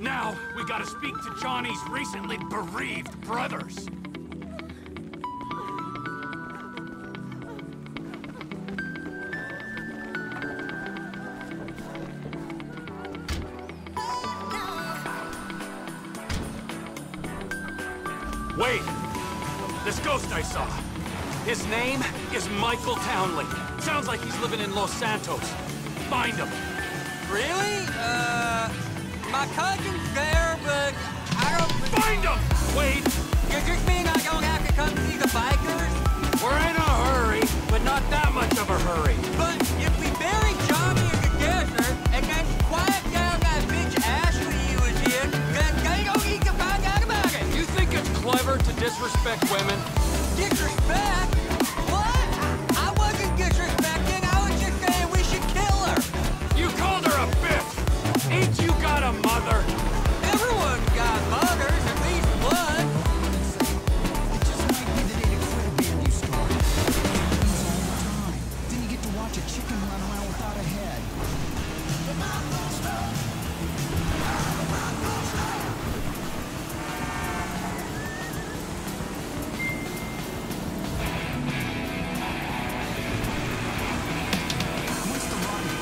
Now, we gotta speak to Johnny's recently bereaved brothers. Wait! This ghost I saw. His name is Michael Townley. Sounds like he's living in Los Santos. Find him. Really? My cousin's there, but I don't... Find him! Wait! You just mean I don't have to come see the bikers? We're in a hurry, but not that much of a hurry. But if we bury Johnny in the desert and then quiet down that bitch Ashley he was in, then they don't need to find out about it! You think it's clever to disrespect women? Disrespect? What? I wasn't disrespecting, I was just saying we should kill her! You called her a bitch! Ain't you got a mother? Everyone got mothers, at least one. It just might be the day to quit a band you started. Happens all the time. Didn't get to watch a chicken run around without a head.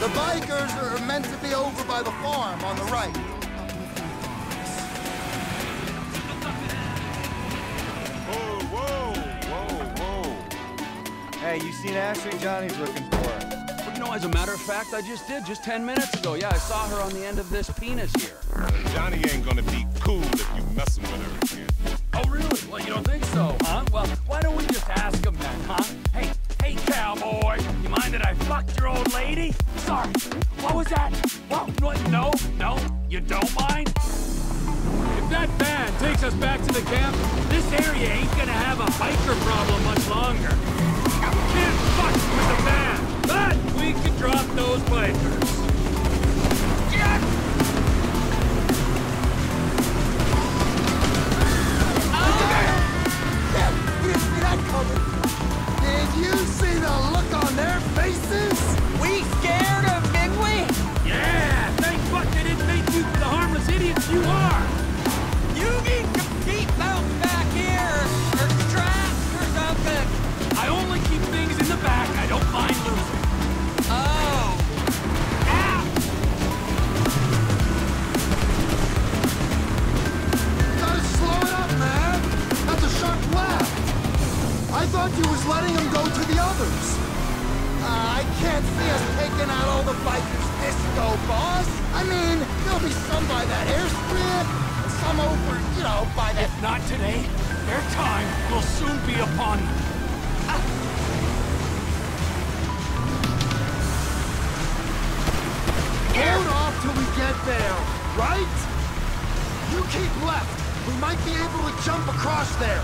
The bikers are meant to be over by the farm on the right. Whoa, whoa, whoa, whoa. Hey, you seen Ashley? Johnny's looking for her. No, as a matter of fact, I just did, just 10 minutes ago. Yeah, I saw her on the end of this penis here. Johnny ain't gonna be cool if you messing with her again. Oh, really? Well, you don't think so, huh? Well, why don't we just ask him that, huh? Hey. Hey, cowboy, you mind that I fucked your old lady? Sorry, what was that? Whoa, no, you don't mind? If that van takes us back to the camp, this area ain't gonna have a biker problem much longer. You can't fuck with the van, but we can drop those bikers. Yes! I can't see us taking out all the bikers disco, boss. I mean, there'll be some by that airstrip, and some over, you know, by that... If not today, their time will soon be upon them. Hold off till we get there, right? You keep left. We might be able to jump across there.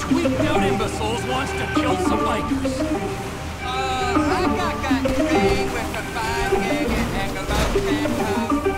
Tweaked-out imbeciles wants to kill some bikers. I got today with the 5 gig and the Los Santos.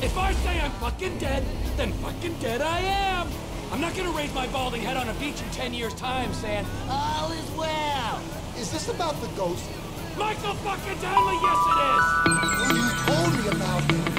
If I say I'm fucking dead, then fucking dead I am! I'm not gonna raise my balding head on a beach in 10 years' time saying, all is well! Is this about the ghost? Michael fucking Townley, yes it is! Well, you told me about it!